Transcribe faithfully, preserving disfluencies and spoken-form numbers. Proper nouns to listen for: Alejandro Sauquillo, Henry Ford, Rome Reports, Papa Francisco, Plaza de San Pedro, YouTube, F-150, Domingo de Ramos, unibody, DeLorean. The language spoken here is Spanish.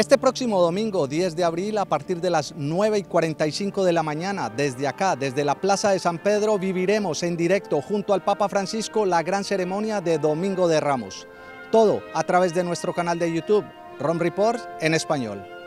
Este próximo domingo diez de abril a partir de las nueve y cuarenta y cinco de la mañana, desde acá, desde la Plaza de San Pedro, viviremos en directo junto al Papa Francisco la gran ceremonia de Domingo de Ramos. Todo a través de nuestro canal de YouTube, Rome Reports en español.